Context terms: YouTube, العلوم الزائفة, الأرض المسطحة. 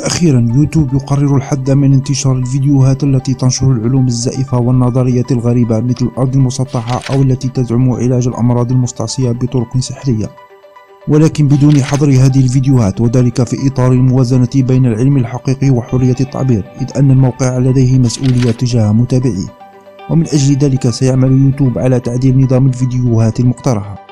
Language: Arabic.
وأخيرا يوتيوب يقرر الحد من انتشار الفيديوهات التي تنشر العلوم الزائفة والنظريات الغريبة مثل الأرض المسطحة أو التي تزعم علاج الأمراض المستعصية بطرق سحرية، ولكن بدون حظر هذه الفيديوهات، وذلك في إطار الموازنة بين العلم الحقيقي وحرية التعبير، إذ أن الموقع لديه مسؤولية تجاه متابعيه. ومن أجل ذلك سيعمل يوتيوب على تعديل نظام الفيديوهات المقترحة.